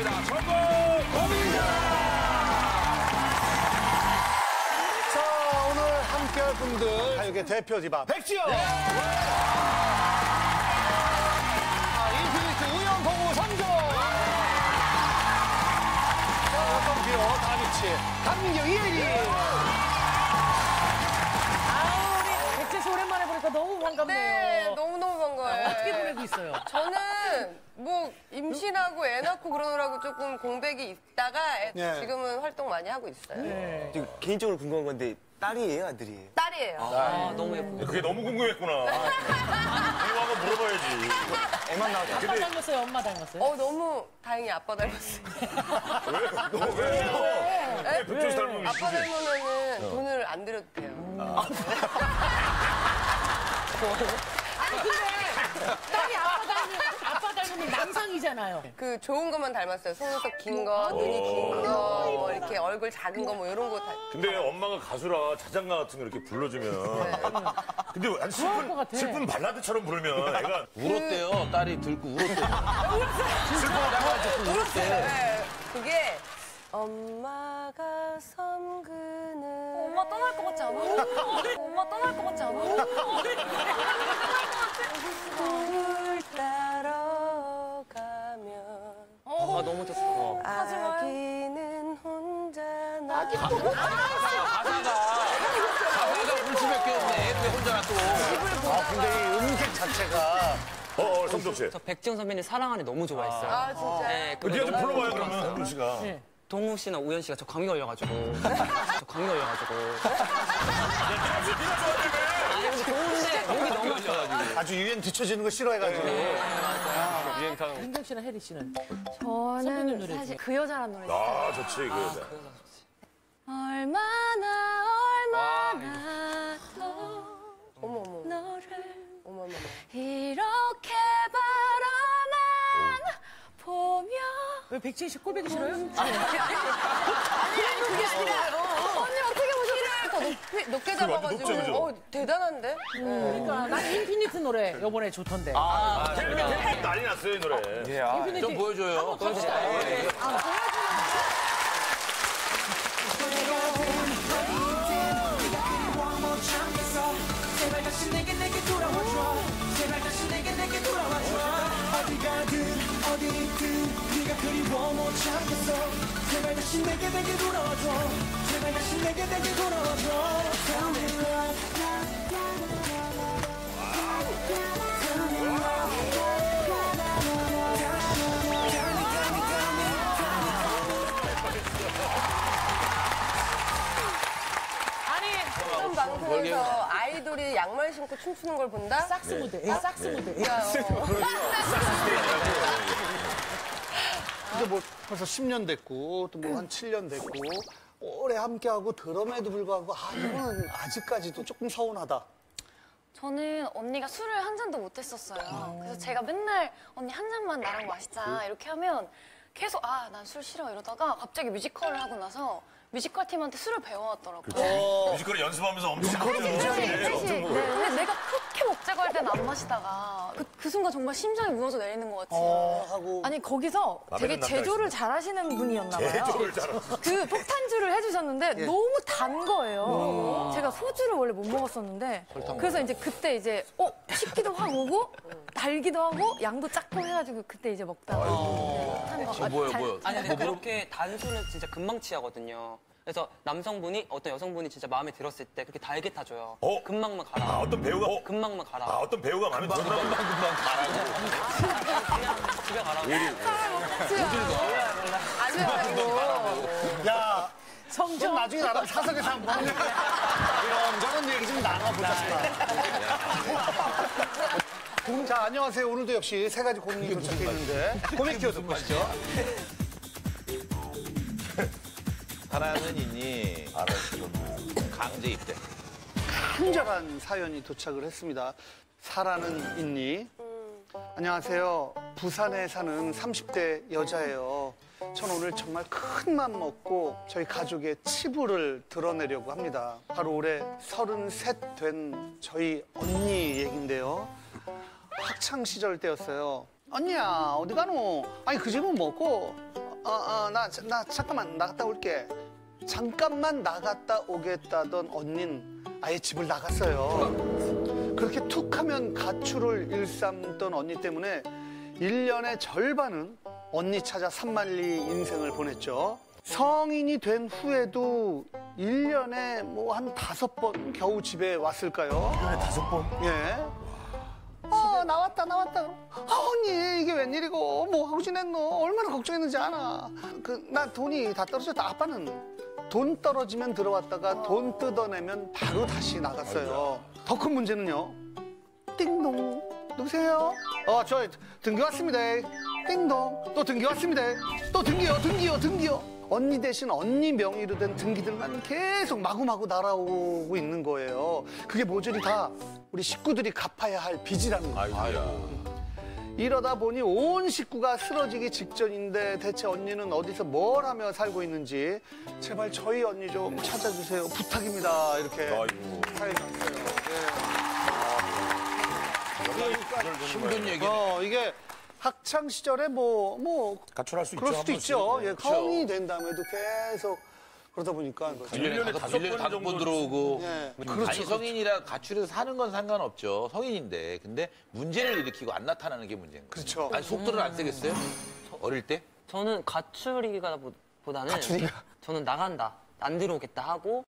축하합니다. 전국 고민자! 자, 오늘 함께할 분들 가요계 대표 디바 백지영! 예! 인피니티 우연 공우 3조! 어떤 비어 다비치 강민경 2위! 너무 반갑네요. 네, 너무너무 반가워요. 어떻게 보내고 있어요? 저는 뭐 임신하고 애 낳고 그러느라고 조금 공백이 있다가 네. 지금은 활동 많이 하고 있어요. 네. 지금 개인적으로 궁금한 건데 딸이에요, 아들이에요? 딸이에요. 아 너무 예쁘다. 그게 너무 궁금했구나. 이거 한번 물어봐야지. 애만 낳았다. 아빠 근데... 닮았어요? 엄마 닮았어요? 너무 다행히 아빠 닮았어요. 왜? 백종원 닮으면 아빠 닮으면 돈을 안 드려도 돼요. 아니 근데 딸이 아빠 닮으면 남성이잖아요. 그 좋은 것만 닮았어요. 속눈썹 긴 거, 눈이 긴 거, 뭐 이렇게 얼굴 작은 거 뭐 이런 거 다. 근데 엄마가 가수라 자장가 같은 거 이렇게 불러주면. 네. 근데 한 슬픈 발라드처럼 부르면 애가 울었대요. 딸이 들고 울었대요. 슬프다고 울었대요. 그게 엄마가 섬그는. 엄마 떠날 것 같지 않아? 엄마 떠날 것 같지 않아? 꿈을 따러 가면. 엄마 너무 좋다. 아기는 혼자 나. 아기 또. 가사가 울지밖에 없네. 왜 혼자 나 또. 근데 이 음색 자체가. 성적 씨. 저 백지영 선배님 사랑하네 너무 좋아했어요. 아 진짜. 네. 우리가 좀 불러봐요 그러면 성준 씨가. 동우 씨나 우연 씨가 저 감기 걸려가지고. 아니, 근데 좋은데 목이 너무 안 좋아가지고. 아주 유엔 뒤처지는 거 싫어해가지고. 유엔 타는 거. 민경 씨나 혜리 씨는? 저는 사실 그 여자란 노래. 아, 좋지, 그 여자. 얼마나 더. 어머머. 너를. 어머머. 이렇게 바라만 보며. 왜 백지영 씨 꼴보기 싫어요? 아니 그게 아니라 언니 어떻게 보셨어요? 더 높게 잡아가지고 대단한데? 그러니까 난 인피니트 노래 요번에 좋던데. 텔레비전 난리 났어요 이 노래. 인피니티 좀 보여줘요. 한번 갑시다. 제발 다시 내게 돌아와줘. 제발 다시 내게 돌아와줘. 어디가든 어디든 네가 그리워 못 참겠어. 제발 다시 내게 돌아와줘. 제발 다시 내게 돌아와줘. Tell me love, love. 아이돌이 양말 신고 춤추는 걸 본다? 싹스 무대. 싹스 무대. 근데 뭐 벌써 10년 됐고 또 뭐 한 7년 됐고 오래 함께하고 드럼에도 불구하고 이거는 아직까지도 조금 서운하다. 저는 언니가 술을 한 잔도 못 했었어요. 그래서 제가 맨날 언니 한 잔만 나랑 마시자 이렇게 하면 계속 난 술 싫어 이러다가 갑자기 뮤지컬을 하고 나서 뮤지컬 팀한테 술을 배워왔더라고요. 뮤지컬을 연습하면서 엄청 근데 내가 그렇게 먹자고 할 땐 안 마시다가 그 순간 정말 심장이 무너져 내리는 것 같아요. 아니 거기서 되게 제조를 잘하시는 분이었나 봐요. 그 폭탄주를 해주셨는데 너무 단 거예요. 제가 소주를 원래 못 먹었었는데 그래서 이제 그때 이제 식기도 확 오고 달기도 하고 양도 작고 해가지고 그때 이제 먹다가 뭐예요? 아니 근데 그렇게 단술은 진짜 금방 취하거든요. 그래서 남성분이 어떤 여성분이 진짜 마음에 들었을 때 그렇게 달게 타줘요. 금방만 가라. 어떤 배우가? 금방만 가라. 어떤 배우가 마음에 들어? 금방 가라고. 그냥 집에 가라고. 야, 성준 나중에 나랑 사석에서 한번 이런저런 얘기 좀 나눠보자. 자, 안녕하세요. 오늘도 역시 세 가지 고민이 도착해 있는데 고민 키워서 보시죠. 사랑은 있니? 강제 입대. 간절한 사연이 도착을 했습니다. 사랑은 있니? 안녕하세요. 부산에 사는 30대 여자예요. 전 오늘 정말 큰 맘 먹고 저희 가족의 치부를 드러내려고 합니다. 바로 올해 33 된 저희 언니 얘긴데요. 학창 시절 때였어요. 언니야, 어디 가노? 아니, 그 집은 뭐고? 나 잠깐만 나갔다 올게. 잠깐만 나갔다 오겠다던 언닌 아예 집을 나갔어요. 그렇게 툭 하면 가출을 일삼던 언니 때문에 1년의 절반은 언니 찾아 산만리 인생을 보냈죠. 성인이 된 후에도 1년에 뭐 한 5번 겨우 집에 왔을까요? 1년에 5번? 예. 나왔다. 언니 이게 웬일이고 뭐 하고 지냈노? 얼마나 걱정했는지 아나? 나 돈이 다 떨어졌다. 아빠는 돈 떨어지면 들어왔다가 돈 뜯어내면 바로 다시 나갔어요. 더 큰 문제는요. 띵동. 누구세요? 저 등기 왔습니다. 띵동. 또 등기 왔습니다. 또 등기요. 언니 대신 언니 명의로 된 등기들만 계속 마구마구 날아오고 있는 거예요. 그게 모조리 다 우리 식구들이 갚아야 할 빚이라는 거예요. 이러다 보니 온 식구가 쓰러지기 직전인데 대체 언니는 어디서 뭘 하며 살고 있는지 제발 저희 언니 좀 찾아주세요. 부탁입니다. 이렇게 사연이 왔어요. 네. 힘든 얘기네. 이게 학창 시절에 가출할 수 그럴 수도 있죠. 예, 성인이 된 다음에도 계속 그러다 보니까 1년에 5번 들어오고. 예. 그렇죠, 아니 성인이라 그렇죠. 가출해서 사는 건 상관없죠. 성인인데. 근데 문제를 일으키고 안 나타나는 게 문제인 거예요. 그렇죠. 아니 속도를 안 세겠어요? 어릴 때? 저는 가출이기보다는 저는 나간다. 안 들어오겠다 하고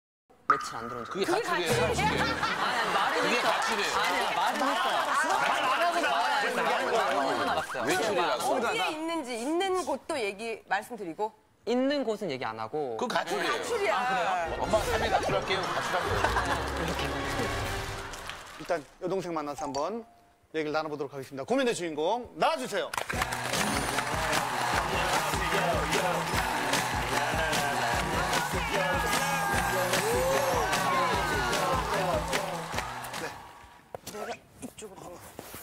며칠 안 들어온 적. 그게 가출이에요. 아니야 말은 했어. 아니야 말은 했어. 외출이라고. 어디에 있는지 있는 곳도 얘기 말씀드리고 있는 곳은 얘기 안 하고. 그 가출이에요. 가출이야. 아, 그래요? 엄마 3일 가출할게요. 일단 여동생 만나서 한번 얘기를 나눠보도록 하겠습니다. 고민의 주인공 나와주세요.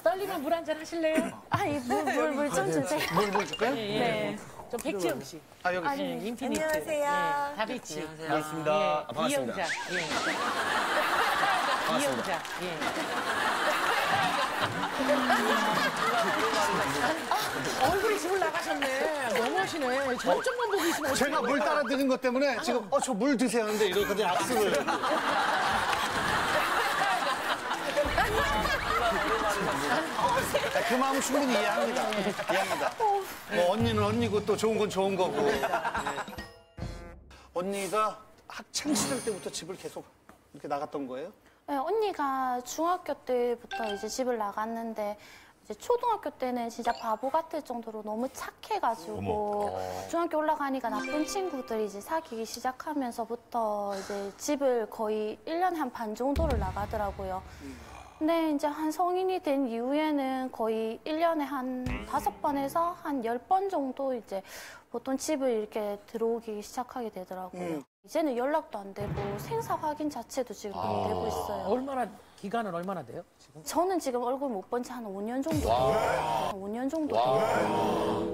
떨리면 물 한잔 하실래요? 물 좀 주세요. 물 줄까요? 네. 저 백지영 씨. 여기. 인피니티. 안녕하세요. 다비치. 반갑습니다. 반갑습니다. 이영자. 이영자. 얼굴이 지금 나가셨네. 너무하시네. 저쪽만 보고 계시네. 제가 물 따라 드는 것 때문에 지금 저 물 드세요 하는데 이러거든요. 악수를. 그 마음 충분히 이해합니다. 뭐 언니는 언니고 또 좋은 건 좋은 거고. 네. 언니가 학창 시절 때부터 집을 계속 이렇게 나갔던 거예요? 네, 언니가 중학교 때부터 이제 집을 나갔는데 이제 초등학교 때는 진짜 바보 같을 정도로 너무 착해가지고 중학교 올라가니까 나쁜 친구들이 이제 사귀기 시작하면서부터 이제 집을 거의 1년에 한 반 정도를 나가더라고요. 네, 이제 한 성인이 된 이후에는 거의 1년에 한 5번에서 한 10번 정도 이제 보통 집을 이렇게 들어오기 시작하게 되더라고요. 이제는 연락도 안 되고 생사 확인 자체도 지금 안 되고 있어요. 기간은 얼마나 돼요? 지금? 저는 지금 얼굴 못 본 지 한 5년 정도. 5년 정도.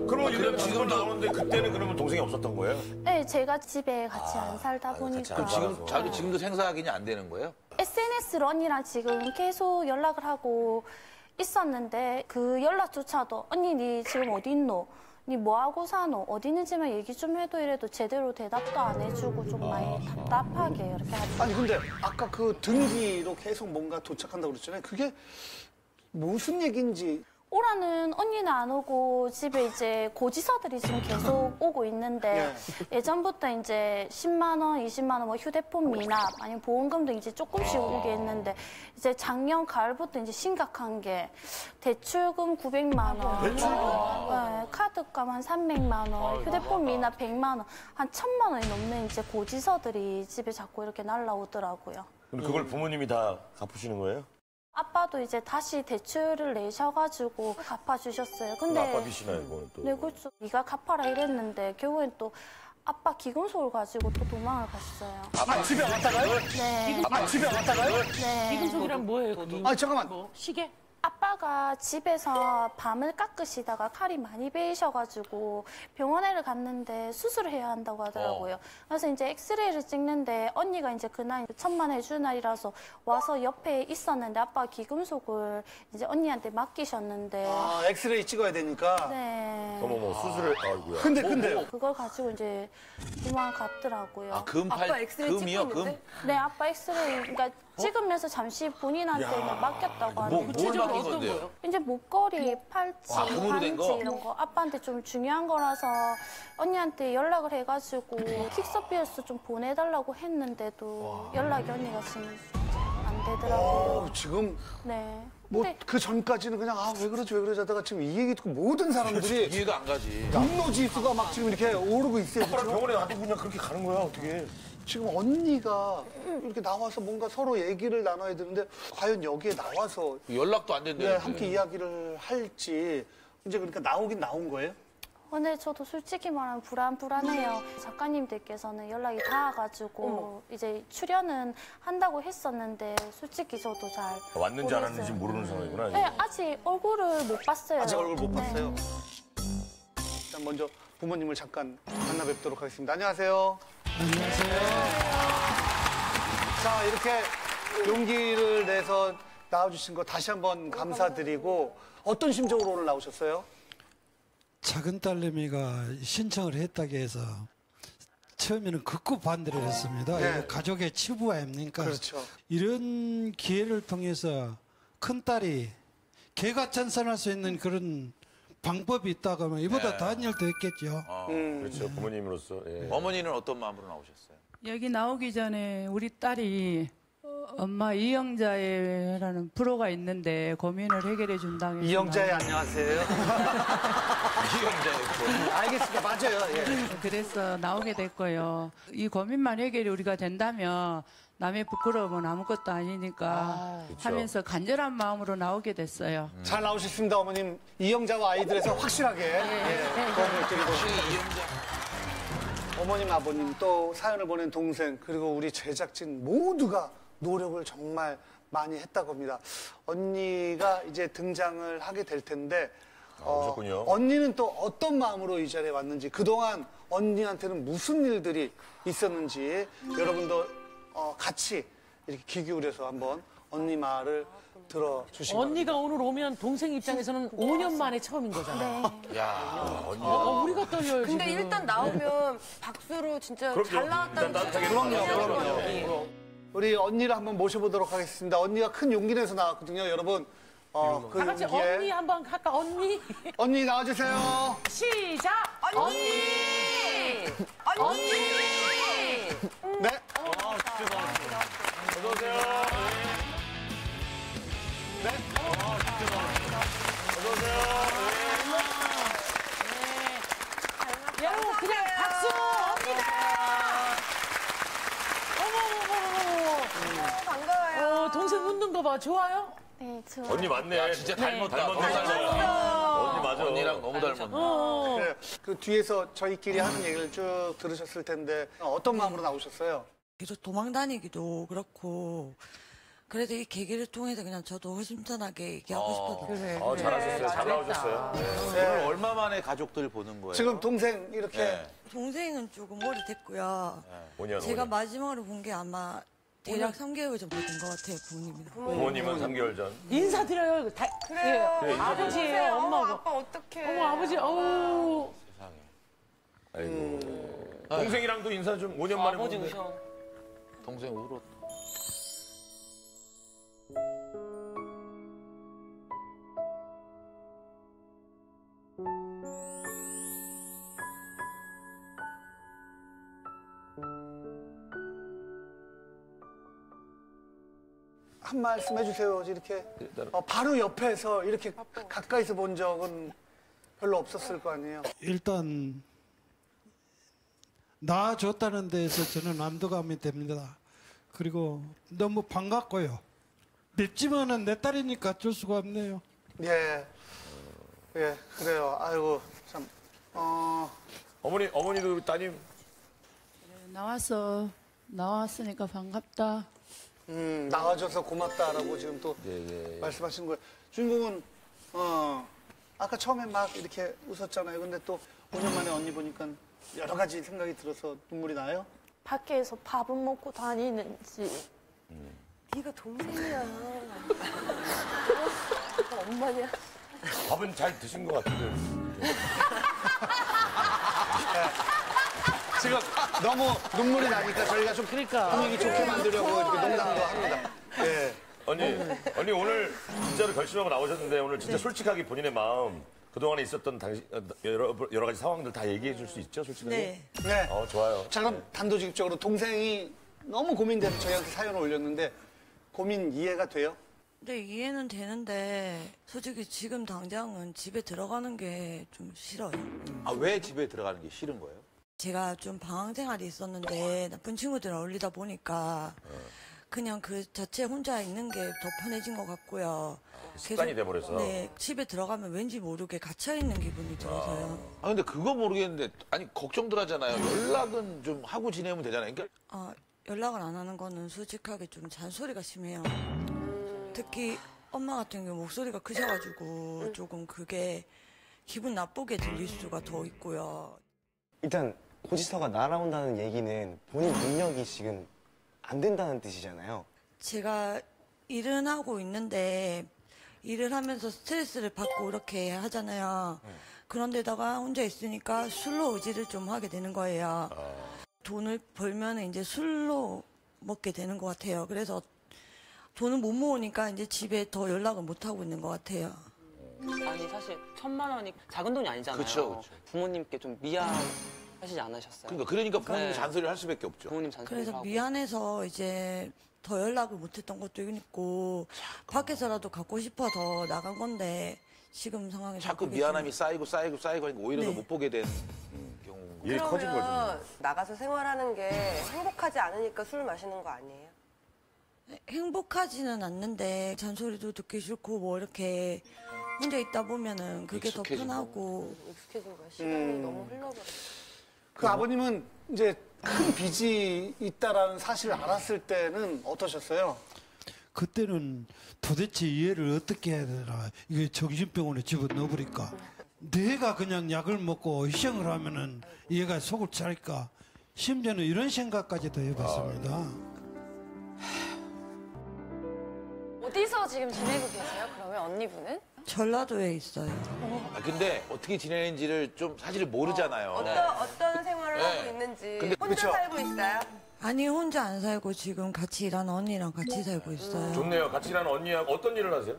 그러면 이런 지금 나오는데 그때는 그러면 동생이 없었던 거예요? 네, 제가 집에 같이 안 살다 보니까. 그럼 지금 자기 지금도 생사 확인이 안 되는 거예요? SNS로 언니랑 지금 계속 연락을 하고 있었는데 그 연락조차도 언니 니 지금 어디 있노? 니 뭐하고 사노? 어디 있는지만 얘기 좀 해도 이래도 제대로 대답도 안 해주고 좀 많이 답답하게 이렇게 하죠. 아니 근데 아까 그 등기로 계속 뭔가 도착한다고 그랬잖아요. 그게 무슨 얘기인지. 오라는 언니는 안 오고 집에 이제 고지서들이 지금 계속 오고 있는데 예전부터 이제 10만 원, 20만 원 뭐 휴대폰 미납 아니면 보험금도 이제 조금씩 오게 했는데 이제 작년 가을부터 이제 심각한 게 대출금 900만 원, 네, 카드값 한 300만 원, 휴대폰 미납 100만 원, 한 1000만 원이 넘는 이제 고지서들이 집에 자꾸 이렇게 날라오더라고요. 그럼 그걸 부모님이 다 갚으시는 거예요? 아빠도 이제 다시 대출을 내셔가지고 갚아주셨어요. 근데 아빠 빚이나 이거는 또. 네, 그렇죠. 네가 갚아라 이랬는데 결국엔 또 아빠 기금속을 가지고 또 도망을 갔어요. 아빠 집에 왔다가요? 네. 아빠 집에 왔다가요? 네. 기금속이랑 뭐예요? 아 잠깐만. 뭐? 시계? 아빠가 집에서 밤을 깎으시다가 칼이 많이 베이셔가지고 병원에를 갔는데 수술을 해야 한다고 하더라고요. 그래서 이제 엑스레이를 찍는데 언니가 이제 그날 천만 해줄 날이라서 와서 옆에 있었는데 아빠가 기금속을 이제 언니한테 맡기셨는데. 엑스레이 찍어야 되니까? 네. 어머 뭐 수술을 아이고야. 근데 그걸 가지고 이제 이만 갔더라고요. 아, 금팔 아빠 엑스레이 금이요? 금? 네, 아빠 엑스레이 그러니까 찍으면서 잠시 본인한테 그냥 맡겼다고 하는데. 구체적으로 어떤 거예요? 이제 목걸이, 팔찌, 반지 거? 이런 거 아빠한테 좀 중요한 거라서 언니한테 연락을 해가지고 킥서피어스 좀 보내달라고 했는데도 연락이 언니가 지금 안 되더라고요. 오, 지금? 네. 뭐 그 전까지는 그냥 아 왜 그러지 왜 그러지 하다가 지금 이 얘기 듣고 모든 사람들이 이해가 안 가지. 분노지수가 막 지금 이렇게 오르고 있어요. 아빠랑 병원에 놔두고 그냥 그렇게 가는 거야 어떻게. 지금 언니가 이렇게 나와서 뭔가 서로 얘기를 나눠야 되는데 과연 여기에 나와서 연락도 안 된대요. 네, 함께 이야기를 할지. 이제 그러니까 나오긴 나온 거예요? 근데 저도 솔직히 말하면 불안해요. 작가님들께서는 연락이 닿아가지고 이제 출연은 한다고 했었는데 솔직히 저도 잘 왔는지 안 왔는지 모르는 상황이구나. 네, 아직 얼굴을 못 봤어요. 아직 얼굴 못 봤어요. 일단 먼저 부모님을 잠깐 만나 뵙도록 하겠습니다. 안녕하세요. 안녕하세요. 자, 이렇게 용기를 내서 나와주신 거 다시 한번 감사드리고 어떤 심정으로 오늘 나오셨어요? 작은 딸내미가 신청을 했다고 해서 처음에는 극구 반대를 했습니다. 네. 가족의 치부 아닙니까? 그렇죠. 이런 기회를 통해서 큰 딸이 개가 찬산할 수 있는 그런 방법이 있다 그러면 이보다 네. 더 열도 있겠죠. 그렇죠. 부모님으로서. 예. 어머니는 어떤 마음으로 나오셨어요? 여기 나오기 전에 우리 딸이 엄마 이영자라는 프로가 있는데 고민을 해결해 준다고 해서 이영자에 안녕하세요. 알겠습니다. 맞아요. 예. 그래서 나오게 됐고요. 이 고민만 해결이 우리가 된다면 남의 부끄러움은 아무것도 아니니까 하면서 간절한 마음으로 나오게 됐어요. 잘 나오셨습니다, 어머님. 이영자와 아이들에서 확실하게 도움을 드리고 싶습니다. 어머님, 아버님, 또 사연을 보낸 동생, 그리고 우리 제작진 모두가 노력을 정말 많이 했다고 합니다. 언니가 이제 등장을 하게 될 텐데 언니는 또 어떤 마음으로 이 자리에 왔는지 그동안 언니한테는 무슨 일들이 있었는지 여러분도 같이 이렇게 귀 기울여서 한번 언니 말을 들어주시면 언니가 오늘 오면 동생 입장에서는 5년 만에 처음인 거잖아요. 네. 야, 언니가 우리가 떨려요. 근데 지금. 일단 나오면 박수로 진짜 그럼요. 잘 나왔다는 거죠. 그럼요. 우리 언니를 한번 모셔보도록 하겠습니다. 언니가 큰 용기 내서 나왔거든요, 여러분. 그 다 같이 용기에... 언니 한번 할까? 언니. 언니 나와주세요. 시작. 언니. 언니. 네. 진짜 잘했어요. 어서 오세요. 네. 진짜 잘했어요. 어서 오세요. 네. 여러분 그냥 박수. 언니다. 어머. 반가워요. 동생 웃는 거 봐. 좋아요? 네, 좋아요. 언니 맞네. 야, 진짜 닮았다. 언니 맞아. 언니랑 너무 닮았네. 그래, 그 뒤에서 저희끼리 하는 얘기를 쭉 들으셨을 텐데 어떤 마음으로 나오셨어요? 계속 도망 다니기도 그렇고 그래도 이 계기를 통해서 그냥 저도 허심탄회하게 얘기하고 싶었어요. 그래. 잘하셨어요. 잘 나오셨어요. 네. 오늘 얼마 만에 가족들 보는 거예요? 지금 동생 이렇게. 네. 동생은 조금 오래됐고요. 네. 5년, 제가 5년. 마지막으로 본 게 아마 대략 3개월 전 받은 것 같아요, 부모님이랑. 부모님은 3개월 전. 인사드려요. 다, 그래요. 예. 아버지, 엄마. 아빠 어떡해. 어머, 아버지, 어우. 세상에. 아이고. 동생이랑도 인사 좀 5년 만에 아버지 우셔. 동생 울었다. 한 말씀 해주세요. 이렇게 바로 옆에서 이렇게 가까이서 본 적은 별로 없었을 거 아니에요. 일단 나아졌다는 데에서 저는 안도감이 됩니다. 그리고 너무 반갑고요. 밉지만은 내 딸이니까 어쩔 수가 없네요. 예, 그래요. 아이고 참. 어머니도 따님. 그래, 나왔으니까 반갑다. 나와줘서 고맙다라고 지금 또 말씀하신 거예요. 주인공은 아까 처음에 막 이렇게 웃었잖아요. 근데 또 5년 만에 언니 보니까 여러 가지 생각이 들어서 눈물이 나요? 밖에서 밥은 먹고 다니는지. 네가 동생이야. 엄마냐? 밥은 잘 드신 것 같은데. 지금 너무 눈물이 나니까 저희가 좀 그러니까. 분위기 좋게 만들려고 이렇게 농담도 합니다. 네. 언니 오늘 진짜로 결심하고 나오셨는데 오늘 진짜 네. 솔직하게 본인의 마음 그동안에 있었던 당시, 여러 가지 상황들 다 얘기해 줄 수 있죠? 솔직하게? 네. 네. 좋아요. 자, 그럼 네. 단도직입적으로 동생이 너무 고민돼서 저희한테 사연을 올렸는데 고민 이해가 돼요? 네, 이해는 되는데 솔직히 지금 당장은 집에 들어가는 게 좀 싫어요. 아, 왜 집에 들어가는 게 싫은 거예요? 제가 좀 방황 생활이 있었는데 나쁜 친구들이랑 어울리다 보니까 그냥 그 자체 혼자 있는 게 더 편해진 것 같고요. 습관이 돼버려서. 네, 집에 들어가면 왠지 모르게 갇혀있는 기분이 들어서요. 아, 근데 그거 모르겠는데 아니 걱정들 하잖아요. 연락은 좀 하고 지내면 되잖아요. 그러니까... 아, 연락을 안 하는 거는 솔직하게 좀 잔소리가 심해요. 특히 엄마 같은 경우 목소리가 크셔가지고 조금 그게 기분 나쁘게 들릴 수가 더 있고요. 일단 고지서가 날아온다는 얘기는 본인 능력이 지금 안 된다는 뜻이잖아요. 제가 일은 하고 있는데 일을 하면서 스트레스를 받고 이렇게 하잖아요. 그런데다가 혼자 있으니까 술로 의지를 좀 하게 되는 거예요. 돈을 벌면 이제 술로 먹게 되는 것 같아요. 그래서 돈을 못 모으니까 이제 집에 더 연락을 못 하고 있는 것 같아요. 아니 사실 1,000만 원이 작은 돈이 아니잖아요. 그쵸, 그쵸. 부모님께 좀 미안하시지 않으셨어요? 그러니까 부모님 네. 잔소리를 할 수밖에 없죠. 부모님 잔소리를 그래서 하고. 미안해서 이제 더 연락을 못했던 것도 있고 밖에서라도 갖고 싶어서 나간 건데 지금 상황에서 자꾸 미안함이 쌓이고 하니까 오히려 네. 더 못 보게 된 경우. 일이 커진 거죠. 그러면 나가서 생활하는 게 행복하지 않으니까 술 마시는 거 아니에요? 행복하지는 않는데 잔소리도 듣기 싫고 뭐 이렇게 혼자 있다 보면은 그게 더 편하고 익숙해진 거야. 시간이 너무 흘러버려. 그 아버님은 이제 큰 빚이 있다라는 사실을 알았을 때는 어떠셨어요? 그때는 도대체 이해를 어떻게 해야 되나. 이게 정신병원에 집어넣어버릴까. 내가 그냥 약을 먹고 희생을 하면은 얘가 속을 차릴까. 심지어는 이런 생각까지도 해봤습니다. 어디서 지금 지내고 계세요? 그러면 언니분은? 전라도에 있어요. 아, 근데 어떻게 지내는지를 좀 사실 모르잖아요. 어떤 생활을 네. 하고 있는지. 근데, 혼자 그쵸? 살고 있어요? 아니 혼자 안 살고 지금 같이 일하는 언니랑 같이 살고 있어요. 좋네요. 같이 일하는 언니하고 어떤 일을 하세요?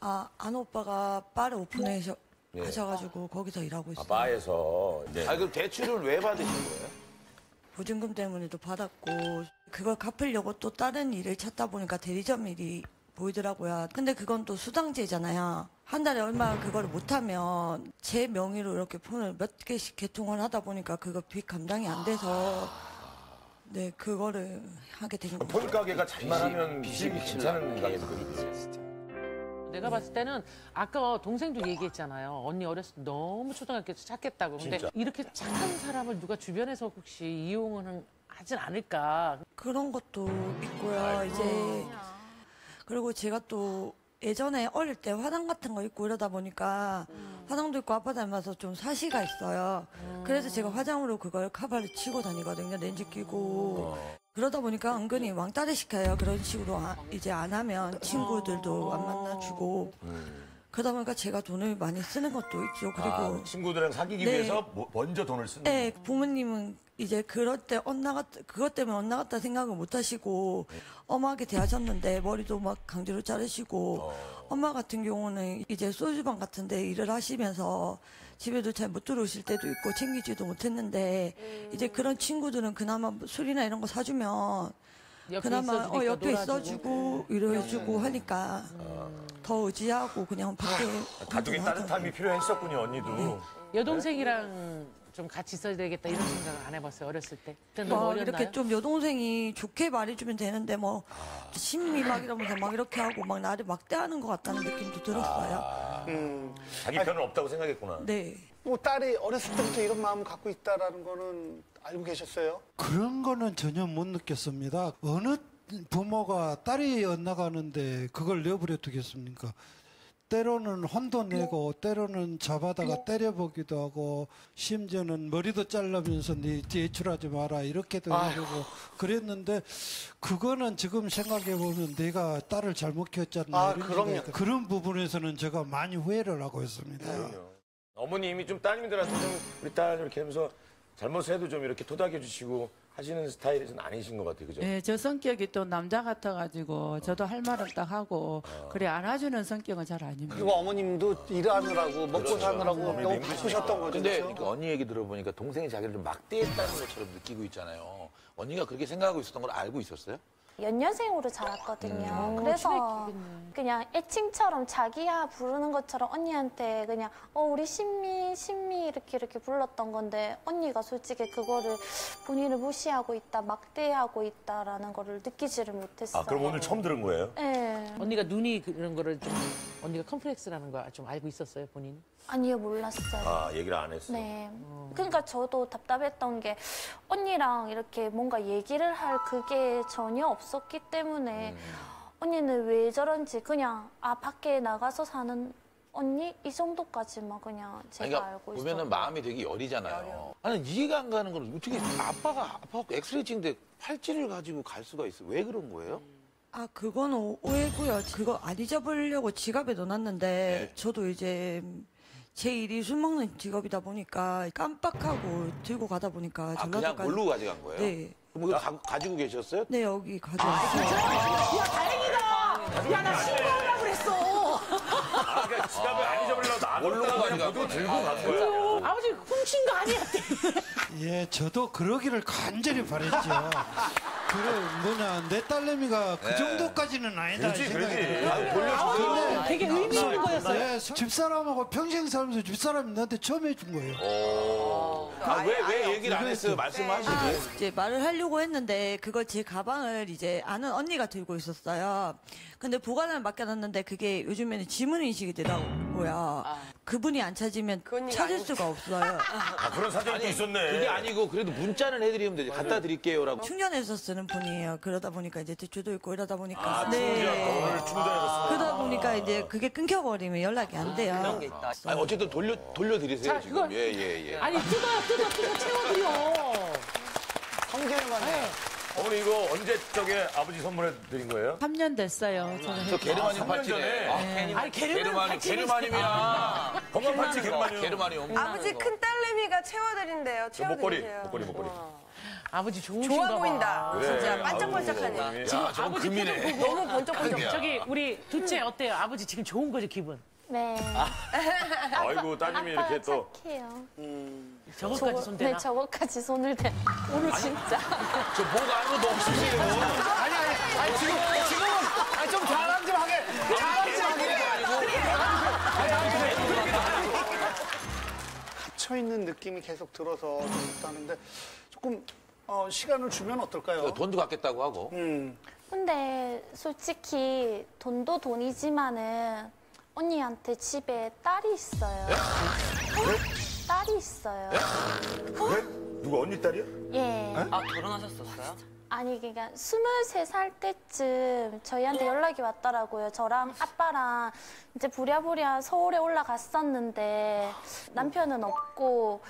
아, 아는 오빠가 바를 오픈해서 네. 하셔가지고 거기서 일하고 있어요. 아, 바에서. 네. 아, 그럼 대출을 왜 받으신 거예요? 보증금 때문에도 받았고 그걸 갚으려고 또 다른 일을 찾다 보니까 대리점 일이 보이더라고요. 근데 그건 또 수당제잖아요. 한 달에 얼마 그걸 못하면 제 명의로 이렇게 폰을 몇 개씩 개통을 하다 보니까 그거 빚 감당이 안 돼서 네 그거를 하게 되는 거예요. 폰 가게가 잘만 하면 빚이 괜찮은 가게거든요. 내가 봤을 때는 아까 동생도 얘기했잖아요. 언니 어렸을 때 너무 초등학교 때 착했다고. 근데 진짜? 이렇게 착한 사람을 누가 주변에서 혹시 이용은 하진 않을까. 그런 것도 있고요. 아이고. 이제 그리고 제가 또 예전에 어릴 때 화장 같은 거 입고 이러다 보니까 화장도 입고 아빠 닮아서 좀 사시가 있어요. 그래서 제가 화장으로 그걸 카바를 치고 다니거든요. 렌즈 끼고. 그러다 보니까 은근히 왕따를 시켜요. 그런 식으로 이제 안 하면 친구들도 안 만나주고. 그러다 보니까 제가 돈을 많이 쓰는 것도 있죠. 그리고 친구들이랑 사귀기 네. 위해서 먼저 돈을 쓰는 네, 부모님은 이제 그럴 때 그것 때문에 엇나갔다 생각을 못 하시고 엄하게 대하셨는데 머리도 막 강제로 자르시고 엄마 같은 경우는 이제 소주방 같은 데 일을 하시면서 집에도 잘 못 들어오실 때도 있고 챙기지도 못했는데 이제 그런 친구들은 그나마 술이나 이런 거 사주면 그나마 옆에 있어주고 위로해주고 하니까 더 의지하고 그냥 밖에 가족의 따뜻함이 필요했었군요. 언니도 네. 여동생이랑 좀 같이 있어야 되겠다 이런 생각을 안 해봤어요. 어렸을 때 너무 어렸나요? 이렇게 좀 여동생이 좋게 말해주면 되는데 뭐 심리 막 이러면서 막 이렇게 하고 막 나를 막대하는 것 같다는 느낌도 들었어요. 자기 편은 없다고 생각했구나. 네. 뭐 딸이 어렸을 때부터 이런 마음을 갖고 있다라는 거는 알고 계셨어요? 그런 거는 전혀 못 느꼈습니다. 어느 부모가 딸이 엇나가는데 그걸 내버려 두겠습니까? 때로는 혼도 내고 때로는 잡아다가 때려보기도 하고 심지어는 머리도 잘라면서 네 제출하지 마라 이렇게도 해주고 그랬는데 그거는 지금 생각해보면 내가 딸을 잘못 키웠잖아. 그런 부분에서는 제가 많이 후회를 하고 있습니다. 그럼요. 어머님이 좀 따님들한테 좀 우리 딸 이렇게 하면서 잘못해도 좀 이렇게 토닥여 주시고 하시는 스타일은 아니신 것 같아요, 그죠? 네, 저 성격이 또 남자 같아가지고 저도 할 말은 딱 하고 그래 안아주는 성격은 잘 아닙니다. 그리고 어머님도 일하느라고 먹고 그렇죠. 사느라고 너무 바쁘셨던 거죠. 근데 그러니까 언니 얘기 들어보니까 동생이 자기를 좀 막대했다는 것처럼 느끼고 있잖아요. 언니가 그렇게 생각하고 있었던 걸 알고 있었어요? 연년생으로 자랐거든요. 그래서 그냥 애칭처럼 자기야 부르는 것처럼 언니한테 그냥 우리 신미 이렇게 불렀던 건데 언니가 솔직히 그거를 본인을 무시하고 있다, 막대하고 있다라는 거를 느끼지를 못했어요. 아, 그럼 오늘 처음 들은 거예요? 네. 언니가 눈이 그런 거를 좀 언니가 컴플렉스라는 거 좀 알고 있었어요, 본인? 아니요, 몰랐어요. 아, 얘기를 안 했어요? 네. 그러니까 저도 답답했던 게 언니랑 이렇게 뭔가 얘기를 할 그게 전혀 없었기 때문에 언니는 왜 저런지 그냥 밖에 나가서 사는 언니? 이 정도까지만 그냥 제가 그러니까 알고 있어요. 보면은 마음이 되게 여리잖아요. 아니, 이해가 안 가는 건 어떻게 아빠가 아파갖고 엑스레이 찍는데 팔찌를 가지고 갈 수가 있어요? 왜 그런 거예요? 아, 그건 오해고요. 그거 안 잊어버리려고 지갑에 넣어놨는데 네. 저도 이제 제 일이 술 먹는 직업이다 보니까 깜빡하고 들고 가다 보니까 그냥 뭘로 가져간 거예요? 네. 그럼 이거 가지고 계셨어요? 네, 여기 가져왔어요. 야, 다행이다. 야, 나 신고하려고 그랬어. 아, 그러니까 지갑을 안 잊어버리려고 뭘로 가져가고 들고 간 거예요? 아버지 훔친 거 아니야? 예, 저도 그러기를 간절히 바랬죠. 그래, 뭐냐, 내 딸내미가 그 정도까지는 아니다. 그렇지, 그렇지. 돌려주세요. 되게 의미 있는 거였어요. 네, 집사람하고 평생 살면서 집사람이 나한테 처음 해준 거예요. 아, 왜 얘기를 안 했어요? 말씀하시고. 아, 이제 말을 하려고 했는데, 그걸 제 가방을 이제 아는 언니가 들고 있었어요. 근데 보관을 맡겨놨는데, 그게 요즘에는 지문 인식이 되더라고요. 그분이 안 찾으면 찾을 수가 없어요. 아, 그런 사정이 있었네. 그게 아니고, 그래도 문자는 해드리면 되지. 갖다 드릴게요라고. 충전해서 쓰는 분이에요. 그러다 보니까 이제 대출도 있고 이러다 보니까 그러다 보니까 이제 그게 끊겨버리면 연락이 안 돼요. 그런 게 있다. 아니, 어쨌든 돌려드리세요. 자, 지금 예예예. 예. 아니 뜯어 채워드려. 성질만 해. 어머니 이거 언제 저게 아버지 선물해 드린 거예요? 3년 됐어요. 저 게르마늄 팔찌네. 아니 게르마늄이야. 건강 팔찌 게르마늄. 아버지 큰 딸내미가 채워드린대요. 목걸이. 아버지 좋으신가 봐. 좋아 보인다. 그래. 진짜 반짝반짝하네. 지금 야, 아버지 표정 보고 너무 번쩍번쩍. 저기 우리 둘째 어때요? 아버지 지금 좋은 거죠 기분? 네. 아이고 따님이 이렇게 또. 착해요. 저거까지 손대나? 네, 저거까지 손을 대. 오늘 진짜. 저 뭐가 아무도 없으시고. 아니 지금은 좀 자랑 좀 하게. 자랑 좀 하게. 갇혀 있는 느낌이 계속 들어서 좋다는데 조금. 시간을 주면 어떨까요? 돈도 갖겠다고 하고. 근데 솔직히 돈도 돈이지만은 언니한테 집에 딸이 있어요. 어? 딸이 있어요. 어? 누가 언니 딸이요? 예. 아, 결혼하셨었어요? 아니 그러니까 23살 때쯤 저희한테 연락이 왔더라고요. 저랑 아빠랑 이제 부랴부랴 서울에 올라갔었는데 남편은 없고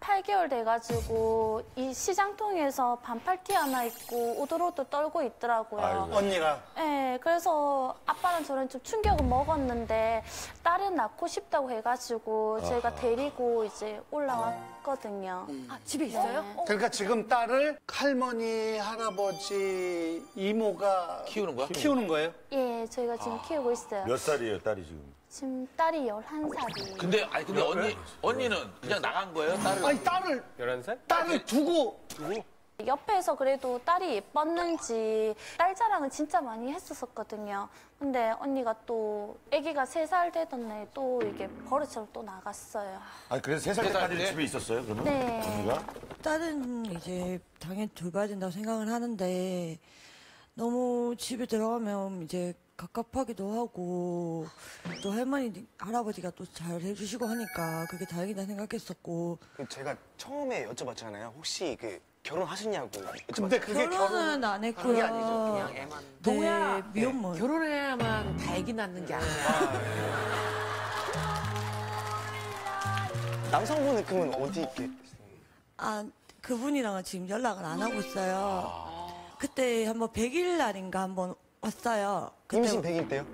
8개월 돼가지고 이 시장통에서 반팔 티 하나 입고 오돌오돌 떨고 있더라고요. 아이고. 언니가? 네, 그래서 아빠랑 저는 좀 충격을 먹었는데 딸은 낳고 싶다고 해가지고 저희가 데리고 이제 올라왔거든요. 아, 집에 있어요? 네. 그러니까 지금 딸을 할머니, 할아버지, 이모가 키우는 거야? 키우는 거예요? 예, 저희가 지금 키우고 있어요. 몇 살이에요, 딸이 지금? 지금 딸이 11살이에요. 근데 언니는 그냥 나간 거예요, 딸을? 아니, 딸을 11살? 딸을 두고? 옆에서 그래도 딸이 예뻤는지 딸 자랑은 진짜 많이 했었거든요. 근데 언니가 또 아기가 3살 되던 날 또 이게 버릇처럼 또 나갔어요. 아, 그래서 3살 때까지 집에 있었어요, 그러면? 네. 언니가? 딸은 이제 당연히 돌봐야 된다고 생각을 하는데 너무 집에 들어가면 이제 갑갑하기도 하고 또 할머니, 할아버지가 또 잘 해주시고 하니까 그게 다행이다 생각했었고. 제가 처음에 여쭤봤잖아요. 혹시 그 결혼하셨냐고 여쭤봤잖아요. 근데 그게 결혼은 안 했고요. 그게 아니죠. 그냥 애만. 동호야, 네, 미혼모. 결혼해야만 다 애기 낳는 게 아니야. 남성분은 그러면 어디 있게? 아, 그분이랑은 지금 연락을 안 하고 있어요. 그때 한번 100일 날인가 한번 왔어요. 그때 임신 100일 때요?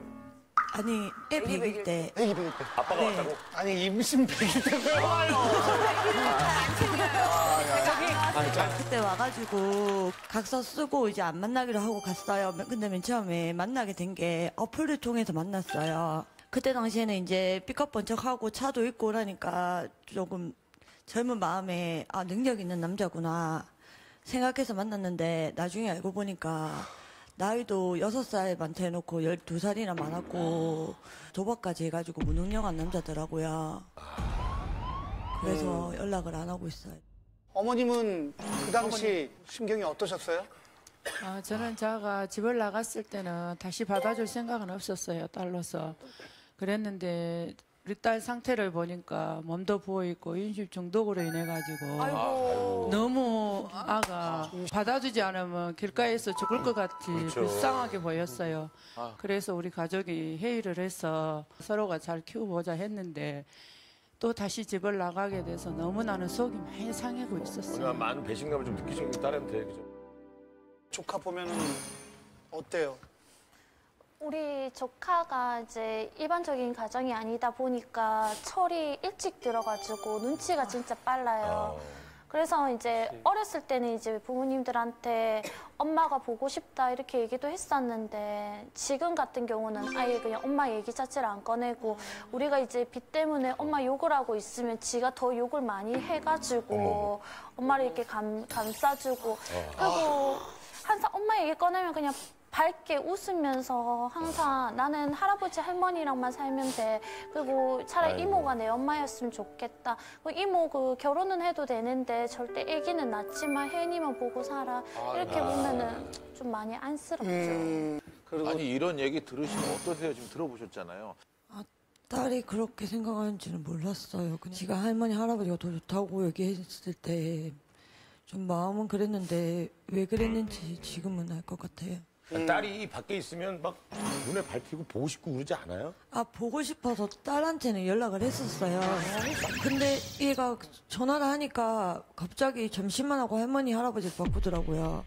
아니, 애 100일 때. 애기 100일 때. 아빠가 네. 왔다고? 아니, 임신 100일 때가 와요. 그때 와가지고 각서 쓰고 이제 안 만나기로 하고 갔어요. 근데 맨 처음에 만나게 된 게 어플을 통해서 만났어요. 그때 당시에는 이제 삐걱번쩍하고 차도 있고 그러니까 조금 젊은 마음에 아, 능력 있는 남자구나 생각해서 만났는데 나중에 알고 보니까 나이도 6살 많대놓고 12살이나 많았고 도박까지 해가지고 무능력한 남자더라고요. 그래서 연락을 안 하고 있어요. 어머님은 그 당시 심경이 어떠셨어요? 아, 저는 제가 집을 나갔을 때는 다시 받아줄 생각은 없었어요, 딸로서. 그랬는데 우리 딸 상태를 보니까 몸도 부어있고 인식 중독으로 인해가지고 아이고. 너무 아가 받아주지 않으면 길가에서 죽을 것 같이 그렇죠. 불쌍하게 보였어요. 그래서 우리 가족이 회의를 해서 서로가 잘 키워보자 했는데 또 다시 집을 나가게 돼서 너무 나는 속이 많이 상하고 있었어요. 많은 배신감을 좀 느끼시는 게 딸한테 그죠? 조카 보면은 어때요? 우리 조카가 이제 일반적인 가정이 아니다 보니까 철이 일찍 들어가지고 눈치가 진짜 빨라요. 그래서 이제 어렸을 때는 이제 부모님들한테 엄마가 보고 싶다 이렇게 얘기도 했었는데 지금 같은 경우는 아예 그냥 엄마 얘기 자체를 안 꺼내고 우리가 이제 빚 때문에 엄마 욕을 하고 있으면 지가 더 욕을 많이 해가지고 엄마를 이렇게 감싸주고 그리고 항상 엄마 얘기 꺼내면 그냥 밝게 웃으면서 항상 나는 할아버지 할머니랑만 살면 돼. 그리고 차라리 아이고. 이모가 내 엄마였으면 좋겠다. 이모 그 결혼은 해도 되는데 절대 애기는 낳지만 혜인이만 보고 살아. 이렇게 보면은 좀 많이 안쓰럽죠. 그리고 아니 이런 얘기 들으시면 어떠세요? 지금 들어보셨잖아요. 아, 딸이 그렇게 생각하는지는 몰랐어요. 그냥 지가 할머니 할아버지가 더 좋다고 얘기했을 때 좀 마음은 그랬는데 왜 그랬는지 지금은 알 것 같아요. 딸이 밖에 있으면 막 눈에 밟히고 보고 싶고 그러지 않아요? 아, 보고 싶어서 딸한테는 연락을 했었어요. 근데 얘가 전화를 하니까 갑자기 점심만 하고 할머니, 할아버지를 바꾸더라고요.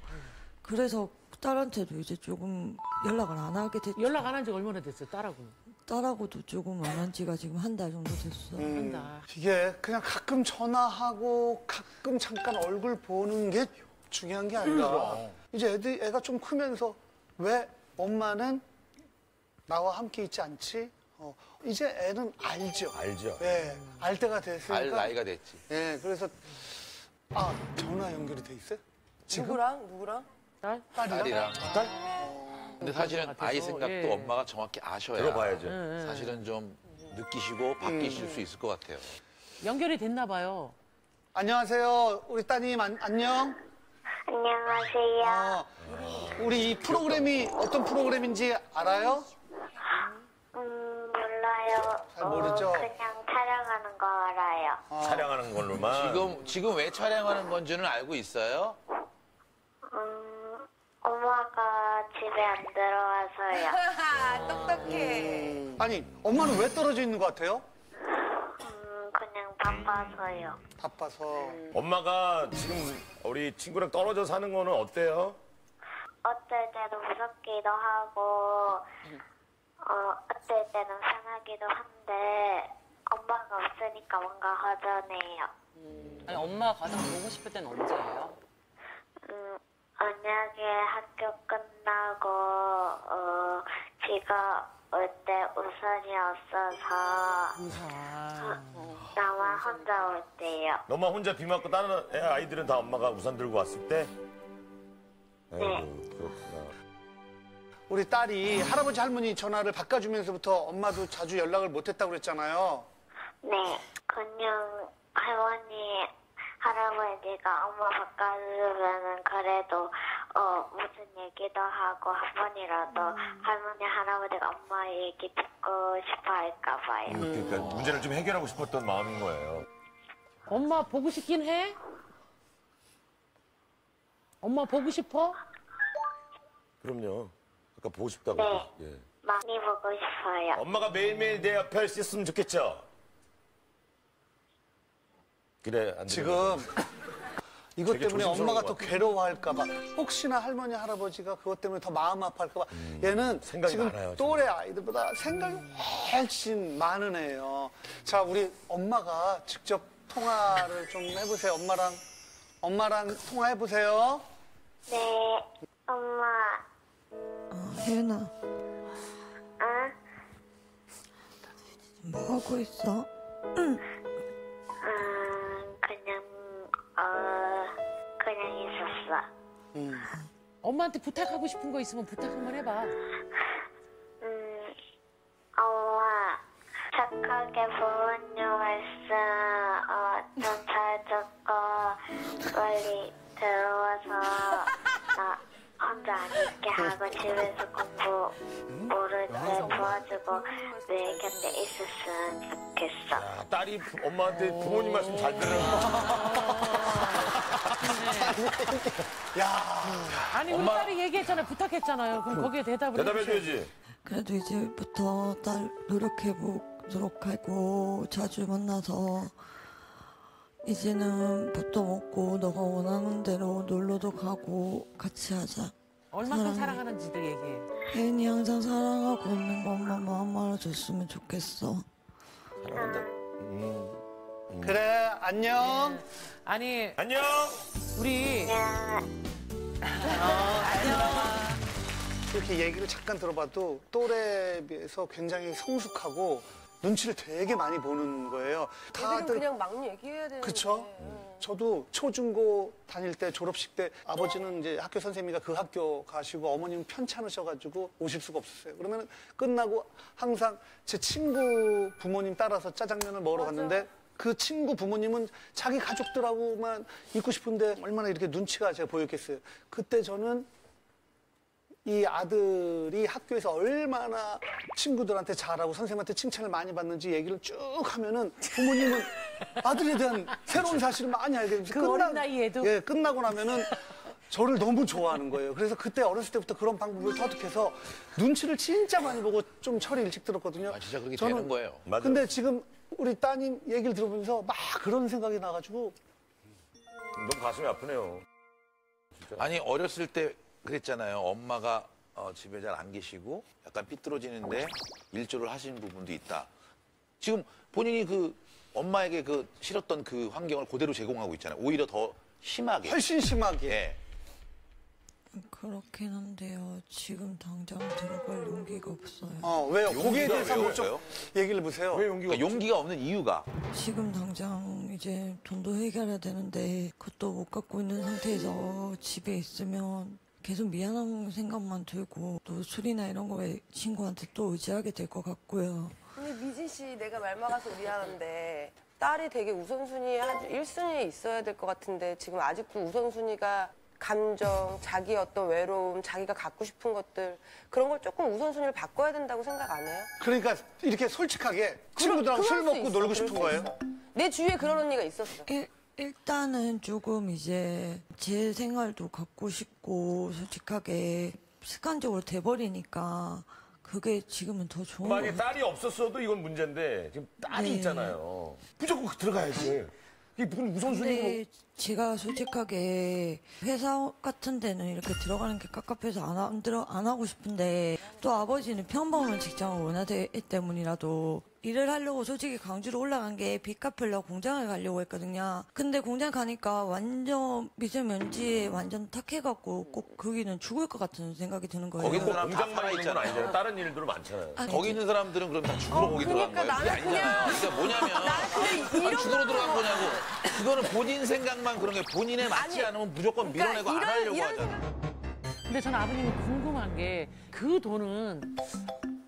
그래서 딸한테도 이제 조금 연락을 안 하게 됐죠. 연락 안 한 지가 얼마나 됐어요, 딸하고는? 딸하고도 조금 안 한 지가 지금 한 달 정도 됐어. 한 달. 이게 그냥 가끔 전화하고 가끔 잠깐 얼굴 보는 게 중요한 게 아니라 이제 애가 좀 크면서 왜 엄마는 나와 함께 있지 않지? 이제 애는 알죠. 알죠. 예, 알 때가 됐으니까. 알 나이가 됐지. 예, 그래서 아, 전화 연결이 돼 있어요? 지금? 누구랑? 딸이랑. 딸? 근데 사실은 아이 생각도 예. 엄마가 정확히 아셔야 들어봐야죠. 사실은 좀 느끼시고 바뀌실 수 있을 것 같아요. 연결이 됐나 봐요. 안녕하세요. 우리 따님 안녕. 안녕하세요. 아, 우리 이 프로그램이 어떤 프로그램인지 알아요? 몰라요. 잘 모르죠? 그냥 촬영하는 거 알아요. 촬영하는 걸로만? 지금 왜 촬영하는 건지는 알고 있어요? 엄마가 집에 안 들어와서요. 똑똑해. 아니, 엄마는 왜 떨어져 있는 것 같아요? 그냥 바빠서요. 바빠서. 엄마가 지금 우리 친구랑 떨어져 사는 거는 어때요? 어떨 때도 무섭기도 하고 어떨 때는 편하기도 한데 엄마가 없으니까 뭔가 허전해요. 아니, 엄마 가장 보고 싶을 때는 언제예요? 만약에 학교 끝나고 제가 올 때 우산이 없어서 나만 혼자 올 때요. 너만 혼자 비 맞고 다른 애 아이들은 다 엄마가 우산 들고 왔을 때? 네. 아이고, 그렇구나. 우리 딸이 할아버지 할머니 전화를 바꿔주면서부터 엄마도 자주 연락을 못했다고 그랬잖아요. 네. 그냥 할머니 할아버지가 엄마 바꿔주면 그래도 무슨 얘기도 하고 한 번이라도 할머니, 할아버지가 엄마 얘기 듣고 싶어 할까 봐요. 그러니까 문제를 좀 해결하고 싶었던 마음인 거예요. 엄마 보고 싶긴 해? 엄마 보고 싶어? 그럼요. 아까 보고 싶다고. 네. 예. 많이 보고 싶어요. 엄마가 매일매일 내 옆에 있었으면 좋겠죠? 그래, 안 지금 이것 때문에 엄마가 더 괴로워할까 봐, 혹시나 할머니, 할아버지가 그것 때문에 더 마음 아파할까 봐. 얘는 생각이 지금 많아요, 또래 아이들보다 생각이 훨씬 많은 애예요. 자, 우리 엄마가 직접 통화를 좀 해보세요. 엄마랑 통화해보세요. 네, 엄마. 혜은아. 응? 뭐 하고 있어? 응. 그냥 있었어. 엄마한테 부탁하고 싶은 거 있으면 부탁 한번 해봐. 엄마, 착하게 부모님 말씀 좀 잘 듣고 멀리 들어와서 나 혼자 안 있게 하고 집에서 공부 모를 때 도와주고 내 곁에 있었으면 좋겠어. 야, 딸이 엄마한테 부모님 말씀 잘 들어. 야, 아니 우리 딸이 얘기했잖아요, 부탁했잖아요. 그럼 거기에 대답해줘야지. 그래도 이제부터 딸 노력해보도록 하고 자주 만나서 이제는 밥도 먹고 너가 원하는 대로 놀러도 가고 같이 하자. 얼마큼 사랑하는지도 얘기해. 혜인이 항상 사랑하고 있는 것만 마음 알아줬으면 좋겠어. 사랑한다. 그래, 안녕. 아니, 안녕. 우리. 안녕. 이렇게 얘기를 잠깐 들어봐도 또래에 비해서 굉장히 성숙하고 눈치를 되게 많이 보는 거예요. 다들 그냥 막 얘기해야 되는데. 그렇죠. 저도 초중고 다닐 때 졸업식 때 아버지는 이제 학교 선생님이다 그 학교 가시고 어머님은 편찮으셔가지고 오실 수가 없었어요. 그러면 끝나고 항상 제 친구 부모님 따라서 짜장면을 먹으러 갔는데 그 친구 부모님은 자기 가족들하고만 있고 싶은데 얼마나 이렇게 눈치가 제가 보였겠어요. 그때 저는 이 아들이 학교에서 얼마나 친구들한테 잘하고 선생님한테 칭찬을 많이 받는지 얘기를 쭉 하면은 부모님은 아들에 대한 새로운 사실을 많이 알게 되면서 그 어린 나이에도? 예, 끝나고 나면은 저를 너무 좋아하는 거예요. 그래서 그때 어렸을 때부터 그런 방법을 터득해서 눈치를 진짜 많이 보고 좀 철이 일찍 들었거든요. 아, 진짜 그렇게 되는 거예요. 맞아요. 근데 지금 우리 따님 얘기를 들어보면서 막 그런 생각이 나가지고 너무 가슴이 아프네요. 진짜. 아니 어렸을 때 그랬잖아요. 엄마가 집에 잘 안 계시고 약간 삐뚤어지는데 일조를 하시는 부분도 있다. 지금 본인이 그 엄마에게 그 싫었던 그 환경을 그대로 제공하고 있잖아요. 오히려 더 심하게. 훨씬 심하게. 네. 그렇긴 한데요. 지금 당장 들어갈 용기가 없어요. 왜요? 거기에 대해서 한번 좀 얘기를 보세요. 왜 용기가, 그러니까 용기가 없는 이유가? 지금 당장 이제 돈도 해결해야 되는데 그것도 못 갖고 있는 상태에서 집에 있으면 계속 미안한 생각만 들고 또 술이나 이런 거에 친구한테 또 의지하게 될 것 같고요. 근데 미진 씨, 내가 말 막아서 미안한데 딸이 되게 우선순위에 아주 1순위에 있어야 될 것 같은데 지금 아직도 우선순위가 감정, 자기의 어떤 외로움, 자기가 갖고 싶은 것들 그런 걸 조금 우선순위를 바꿔야 된다고 생각 안 해요? 그러니까 이렇게 솔직하게 친구들하고 술 먹고 있어, 놀고 싶은 거예요? 있어. 내 주위에 그런 언니가 있었어. 일단은 조금 이제 제 생활도 갖고 싶고 솔직하게 습관적으로 돼버리니까 그게 지금은 더 좋은 거 만약에 딸이 없었어도 이건 문제인데 지금 딸이 있잖아요. 무조건 들어가야지. 이게 무슨 우선순위로. 제가 솔직하게 회사 같은 데는 이렇게 들어가는 게 깝깝해서 안 하고 싶은데 또 아버지는 평범한 직장을 원하기 때문이라도 일을 하려고 솔직히 강주로 올라간 게 빚 갚으려고 공장을 가려고 했거든요. 근데 공장 가니까 완전 미세먼지에 완전 탁해갖고 꼭 거기는 죽을 것 같은 생각이 드는 거예요. 거기 꼭 공장만 있잖아. 아니잖아요. 다른 일들 많잖아요. 아니, 거기 있는 사람들은 그럼 다 죽으러 거기 들어간 거예요. 그게 아니잖아요. 그러니까 뭐냐면 다 죽으러 들어간 거냐고. 그거는 본인 생각만 그런 게 본인에 맞지 않으면 무조건 밀어내고 안 하려고 하잖아요. 근데 저는 아버님이 궁금한 게 그 돈은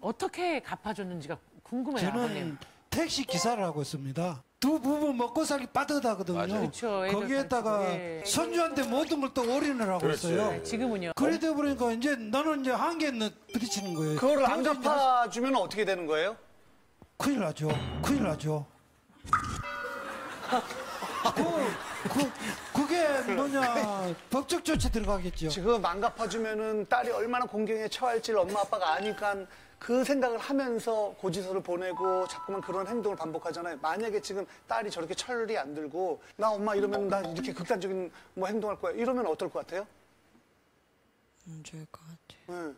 어떻게 갚아줬는지가 궁금해요. 저는 아버님. 택시 기사를 하고 있습니다. 두 부부 먹고 살기 빠듯하거든요. 거기에다가 네. 손주한테 모든 걸 또 올인을 하고 그렇지. 있어요. 지금은요. 그러다 보니까 이제 너는 이제 한계에 부딪히는 거예요. 그걸 안 갚아주면 어떻게 되는 거예요? 큰일 나죠. 큰일 나죠. 그게 뭐냐 법적 조치 들어가겠죠. 지금 안 갚아주면은 딸이 얼마나 공경에 처할지를 엄마 아빠가 아니까 그 생각을 하면서 고지서를 보내고 자꾸만 그런 행동을 반복하잖아요. 만약에 지금 딸이 저렇게 철이 안 들고 나 엄마 이러면 나 이렇게 극단적인 뭐 행동할 거야 이러면 어떨 것 같아요? 안 좋을 것 같아요. 네.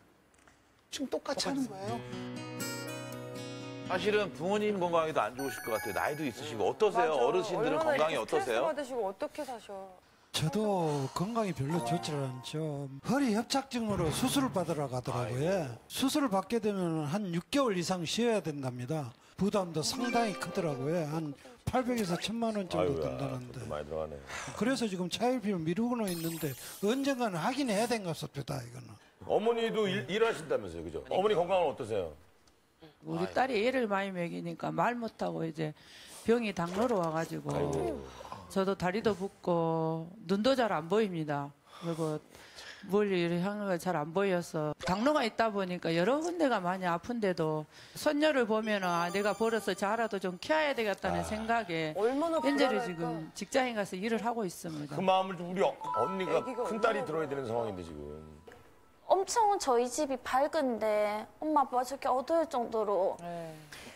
지금 똑같이 하는 거예요. 사실은 부모님 건강에도 안 좋으실 것 같아요. 나이도 있으시고 어떠세요? 맞아. 어르신들은 건강이 어떠세요? 스트레스 받으시고 어떻게 사셔? 저도 건강이 별로 좋지 않죠. 허리 협착증으로 수술을 받으러 가더라고요. 아이고. 수술을 받게 되면 한 6개월 이상 쉬어야 된답니다. 부담도 상당히 크더라고요. 한 800에서 1000만 원 정도 아이고야, 된다는데. 많이 들어가네. 그래서 지금 차일피면 미루고는 있는데 언젠가는 하긴 해야 된 것 같습니다. 이거는. 어머니도 일하신다면서요, 그죠? 어머니 건강은 어떠세요? 우리 아이고. 딸이 애를 많이 먹이니까 말 못하고 이제 병이 당뇨로 와가지고 아이고. 저도 다리도 붓고 눈도 잘 안 보입니다. 그리고 멀리 향하는 걸 잘 안 보여서 당뇨가 있다 보니까 여러 군데가 많이 아픈데도 손녀를 보면 아 내가 벌어서 자라도 좀 키워야 되겠다는 생각에 현재를 지금 직장에 가서 일을 하고 있습니다. 그 마음을 좀 우리 언니가 큰딸이 들어야 되는 상황인데 지금. 엄청 저희 집이 밝은데 엄마 아빠가 저렇게 어두울 정도로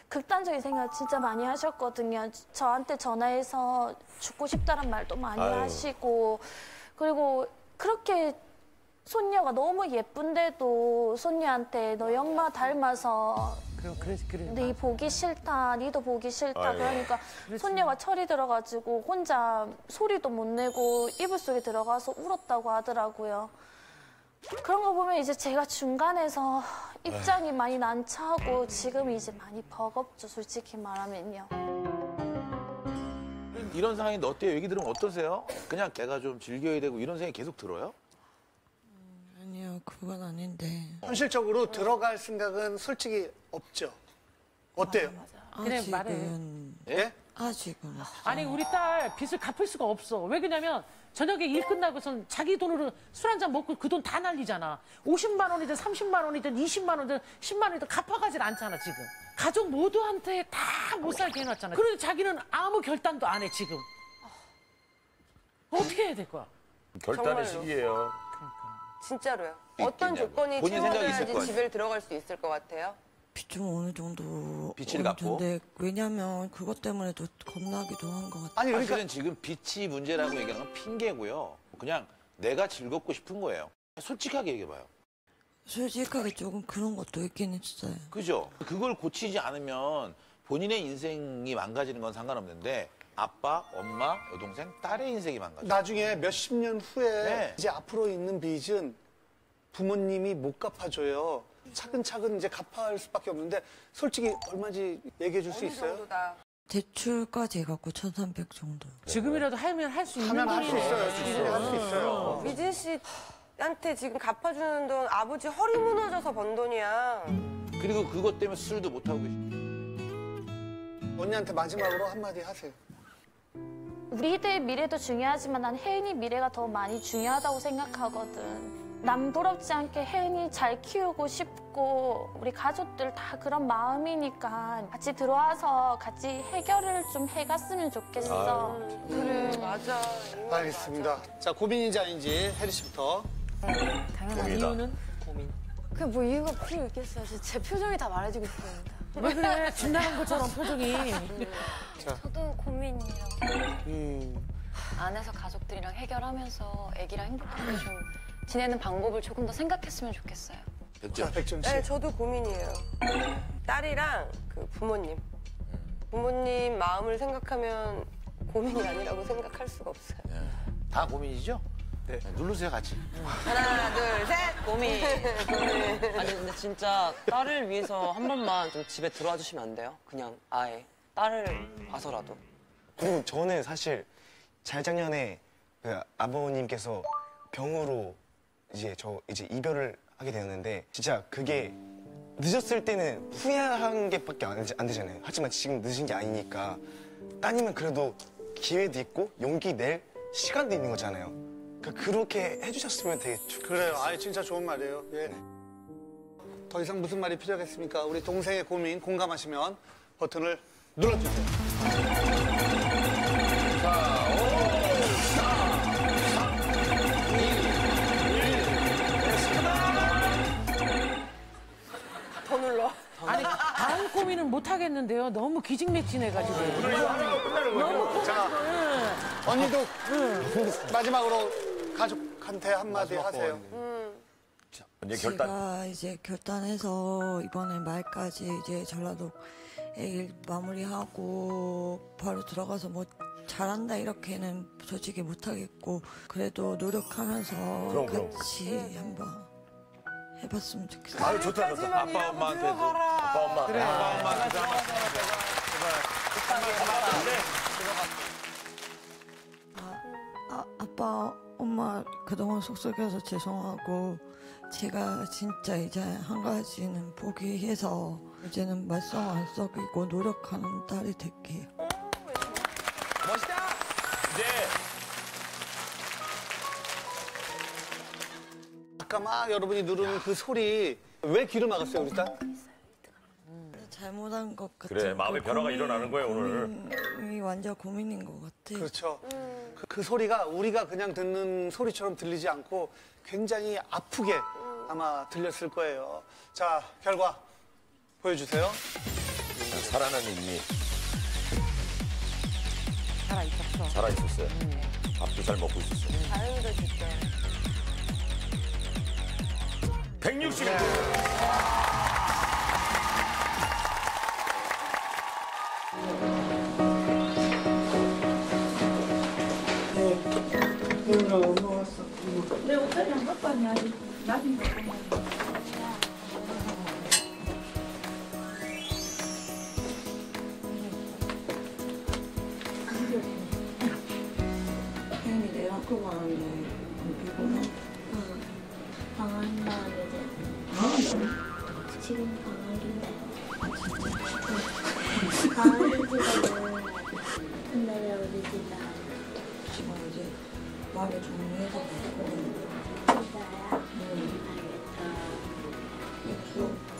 극단적인 생각 진짜 많이 하셨거든요. 저한테 전화해서 죽고 싶다란 말도 많이 아유. 하시고 그리고 그렇게 손녀가 너무 예쁜데도 손녀한테 너희 엄마 닮아서 그래, 네 보기 싫다, 니도 보기 싫다 아유. 그러니까 그렇지. 손녀가 철이 들어가지고 혼자 소리도 못 내고 이불 속에 들어가서 울었다고 하더라고요. 그런 거 보면 이제 제가 중간에서 입장이 많이 난처하고 지금 이제 많이 버겁죠, 솔직히 말하면요. 이런 상황인데 어때요? 얘기 들으면 어떠세요? 그냥 걔가 좀 즐겨야 되고 이런 생각이 계속 들어요? 아니요, 그건 아닌데. 현실적으로 들어갈 생각은 솔직히 없죠. 어때요? 맞아. 그냥 아직은... 말해. 예? 아직은 없어요. 아니, 우리 딸 빚을 갚을 수가 없어. 왜 그러냐면 저녁에 일 끝나고선 자기 돈으로 술 한 잔 먹고 그 돈 다 날리잖아. 50만 원이든 30만 원이든 20만 원이든 10만 원이든 갚아가질 않잖아, 지금. 가족 모두한테 다 못 살게 해놨잖아. 그런데 자기는 아무 결단도 안 해, 지금. 어떻게 해야 될 거야? 결단의 시기예요. 그러니까. 진짜로요. 어떤 조건이 채워져야지 집에 들어갈 수 있을 것 같아요? 빚 좀 어느 정도 빚을 갖고 왜냐면 그것 때문에 또 겁나기도 한 것 같아요. 아니 그러니까... 사실은 지금 빚이 문제라고 얘기하는 건 핑계고요. 그냥 내가 즐겁고 싶은 거예요. 솔직하게 얘기해봐요. 솔직하게 조금 그런 것도 있긴 했어요. 그죠? 그걸 고치지 않으면 본인의 인생이 망가지는 건 상관없는데 아빠, 엄마, 여동생, 딸의 인생이 망가져요. 나중에 몇십 년 후에 네. 이제 앞으로 있는 빚은 부모님이 못 갚아줘요. 차근차근 이제 갚아할 수밖에 없는데 솔직히 얼마인지 얘기해 줄 수 있어요? 정도다. 대출까지 해갖고 1,300 정도. 지금이라도 하면 할 수 있는 거예요. 하면 할 수 있어요. 충분히 할 수 있어요. 미진 씨한테 지금 갚아주는 돈 아버지 허리 무너져서 번 돈이야. 그리고 그것 때문에 술도 못 하고 계시죠. 언니한테 마지막으로 한마디 하세요. 우리들의 미래도 중요하지만 난 혜인이 미래가 더 많이 중요하다고 생각하거든. 남부럽지 않게 혜인이 잘 키우고 싶고 우리 가족들 다 그런 마음이니까 같이 들어와서 같이 해결을 좀 해갔으면 좋겠어. 그래 맞아. 알겠습니다. 맞아. 자 고민인지 아닌지 혜리 씨부터. 당연한 이유는 고민. 그냥 뭐 이유가 필요 있겠어요. 제 표정이 다 말해주고 있습니다. 왜 그래? 진단한 것처럼 표정이. 자. 저도 고민이에요. 안에서 가족들이랑 해결하면서 애기랑 행복하게 좀. 지내는 방법을 조금 더 생각했으면 좋겠어요. 백지영 씨. 네, 저도 고민이에요. 딸이랑 그 부모님 마음을 생각하면 고민이 아니라고 생각할 수가 없어요. 네. 다 고민이죠? 네. 누르세요, 같이. 하나, 둘, 셋! 고민. 아니, 근데 진짜 딸을 위해서 한 번만 좀 집에 들어와 주시면 안 돼요? 그냥 아예 딸을 봐서라도. 그리고 저는 사실 작년에 그 아버님께서 병으로 이제 이별을 하게 되었는데 진짜 그게 늦었을 때는 후회하는 게 밖에 안 되잖아요. 하지만 지금 늦은 게 아니니까 따님은 그래도 기회도 있고 용기 낼 시간도 있는 거잖아요. 그러니까 그렇게 해주셨으면 되게 좋겠어요. 그래요. 아니 진짜 좋은 말이에요. 예. 네. 더 이상 무슨 말이 필요하겠습니까? 우리 동생의 고민 공감하시면 버튼을 눌러주세요. 자, 오. 아니, 다음 고민은 못 하겠는데요. 너무 기진맥진해가지고. 오늘 이거 하는 거 끝나는 거예요. 너무 고민을. 자, 언니도 마지막으로 가족한테 한마디 하세요. 자, 언니 결단. 제가 이제 결단해서 이번에 말까지 이제 전라도 애기를 마무리하고 바로 들어가서 뭐 잘한다 이렇게는 솔직히 못하겠고 그래도 노력하면서 그럼. 같이 한번. 해봤으면 좋겠어요. 아유, 좋다. 아빠, 엄마한테도. 아빠, 엄마. 그래. 아빠, 엄마한테. 제발. 아빠, 엄마 그동안 속속여서 죄송하고 제가 진짜 이제 한 가지는 포기해서 이제는 말썽 안 썩이고 노력하는 딸이 될게요. 멋있다. 이제. 아까 막 여러분이 누르는 그 소리 왜 귀를 막았어요, 우리 딸? 잘못한 것 같아요. 그래, 마음의 변화가 일어나는 거예요, 오늘. 이 완전 고민인 것 같아. 그렇죠. 그 소리가 우리가 그냥 듣는 소리처럼 들리지 않고 굉장히 아프게 아마 들렸을 거예요. 자, 결과 보여주세요. 살아난 인미. 살아있었어. 살아있었어요. 밥도 잘 먹고 있었어요. 자유도 진짜. 160. 네. 오늘 올라왔어. 내 옷자리 안 갖고 왔냐? 아직 나중에 갖고 왔냐? 형이 내가 갖고 왔는데 피곤하고. 방학인 거 아니지? 아, 지금 방학인데. 방학이지만 근데 왜 우리 집에 안 해? 지금 이제 마음에 정리해서 가고. 진짜야? 응. 알겠어.